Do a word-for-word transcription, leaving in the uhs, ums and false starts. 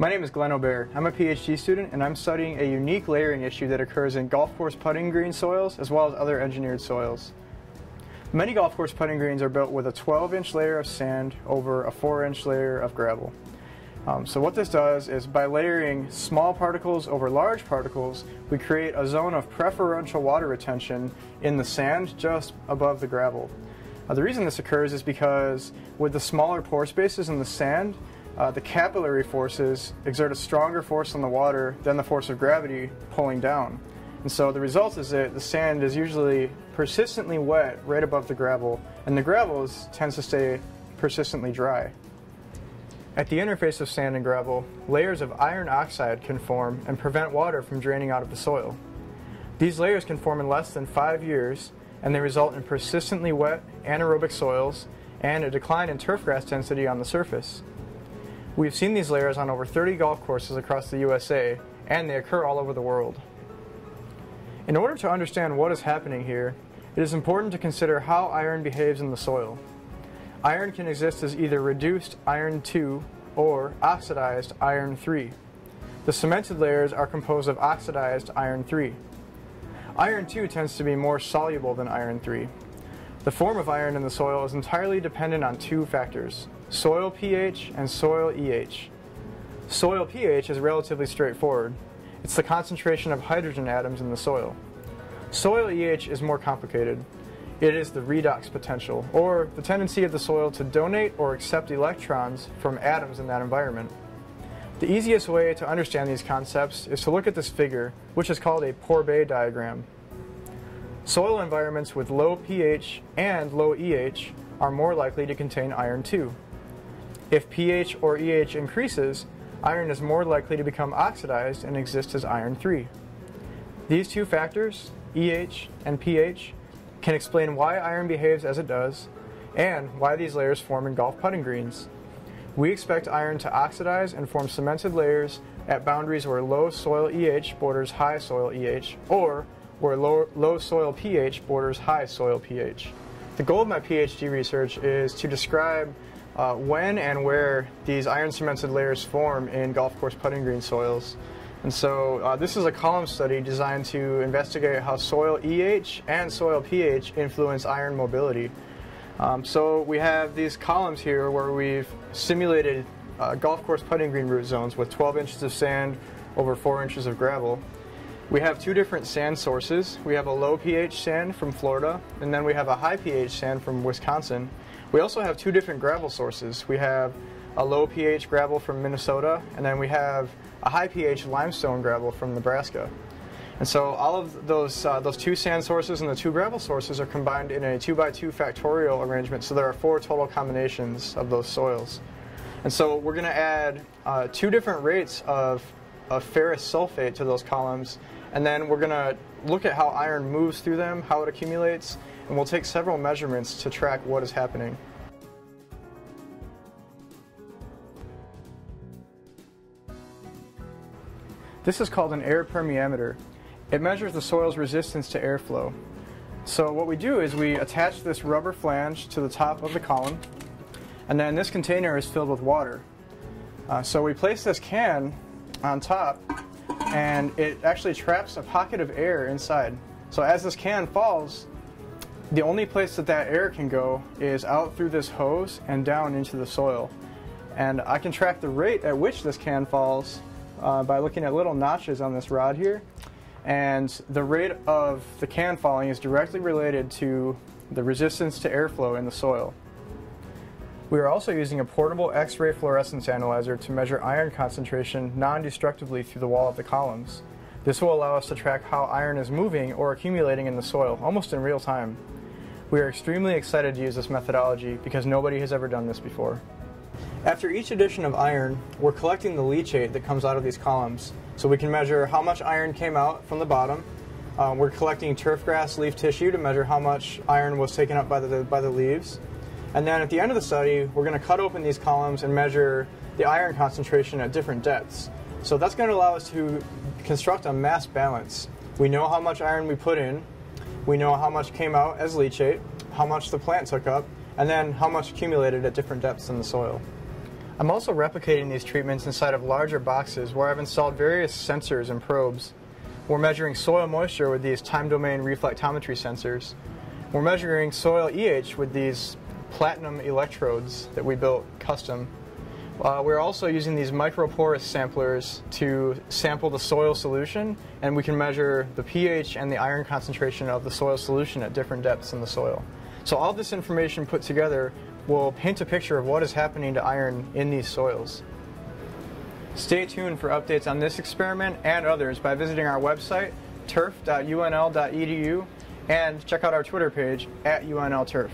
My name is Glenn O'Bear. I'm a PhD student and I'm studying a unique layering issue that occurs in golf course putting green soils as well as other engineered soils. Many golf course putting greens are built with a twelve inch layer of sand over a four inch layer of gravel. Um, so what this does is by layering small particles over large particles, we create a zone of preferential water retention in the sand just above the gravel. Uh, the reason this occurs is because with the smaller pore spaces in the sand, Uh, the capillary forces exert a stronger force on the water than the force of gravity pulling down. And so the result is that the sand is usually persistently wet right above the gravel, and the gravel is, tends to stay persistently dry. At the interface of sand and gravel, layers of iron oxide can form and prevent water from draining out of the soil. These layers can form in less than five years, and they result in persistently wet anaerobic soils and a decline in turf grass density on the surface. We've seen these layers on over thirty golf courses across the U S A, and they occur all over the world. In order to understand what is happening here, it is important to consider how iron behaves in the soil. Iron can exist as either reduced iron two or oxidized iron three. The cemented layers are composed of oxidized iron three. Iron two tends to be more soluble than iron three. The form of iron in the soil is entirely dependent on two factors: soil pH and soil E H. Soil pH is relatively straightforward. It's the concentration of hydrogen atoms in the soil. Soil E H is more complicated. It is the redox potential, or the tendency of the soil to donate or accept electrons from atoms in that environment. The easiest way to understand these concepts is to look at this figure, which is called a Pourbaix diagram. Soil environments with low pH and low E H are more likely to contain iron two. If pH or E H increases, iron is more likely to become oxidized and exist as iron three. These two factors, E H and pH, can explain why iron behaves as it does and why these layers form in golf putting greens. We expect iron to oxidize and form cemented layers at boundaries where low soil E H borders high soil E H, or where low, low soil pH borders high soil pH. The goal of my PhD research is to describe Uh, when and where these iron cemented layers form in golf course putting green soils. And so uh, this is a column study designed to investigate how soil E H and soil pH influence iron mobility. Um, so we have these columns here where we've simulated uh, golf course putting green root zones with twelve inches of sand over four inches of gravel. We have two different sand sources. We have a low pH sand from Florida, and then we have a high pH sand from Wisconsin. We also have two different gravel sources. We have a low pH gravel from Minnesota, and then we have a high pH limestone gravel from Nebraska. And so all of those, uh, those two sand sources and the two gravel sources are combined in a two by two factorial arrangement, so there are four total combinations of those soils. And so we're gonna add uh, two different rates of, of ferrous sulfate to those columns, and then we're gonna look at how iron moves through them, how it accumulates, and we'll take several measurements to track what is happening. This is called an air permeameter. It measures the soil's resistance to airflow. So what we do is we attach this rubber flange to the top of the column, and then this container is filled with water. Uh, so we place this can on top, and it actually traps a pocket of air inside. So as this can falls, the only place that that air can go is out through this hose and down into the soil. And I can track the rate at which this can falls uh, by looking at little notches on this rod here. And the rate of the can falling is directly related to the resistance to airflow in the soil. We are also using a portable x-ray fluorescence analyzer to measure iron concentration non-destructively through the wall of the columns. This will allow us to track how iron is moving or accumulating in the soil, almost in real time. We are extremely excited to use this methodology because nobody has ever done this before. After each addition of iron, we're collecting the leachate that comes out of these columns, so we can measure how much iron came out from the bottom. Uh, we're collecting turf grass leaf tissue to measure how much iron was taken up by the, by the leaves. And then at the end of the study, we're going to cut open these columns and measure the iron concentration at different depths. So that's going to allow us to construct a mass balance. We know how much iron we put in, we know how much came out as leachate, how much the plant took up, and then how much accumulated at different depths in the soil. I'm also replicating these treatments inside of larger boxes where I've installed various sensors and probes. We're measuring soil moisture with these time domain reflectometry sensors. We're measuring soil E H with these platinum electrodes that we built custom. Uh, we're also using these microporous samplers to sample the soil solution, and we can measure the pH and the iron concentration of the soil solution at different depths in the soil. So all this information put together will paint a picture of what is happening to iron in these soils. Stay tuned for updates on this experiment and others by visiting our website, turf dot U N L dot E D U, and check out our Twitter page, at U N L turf.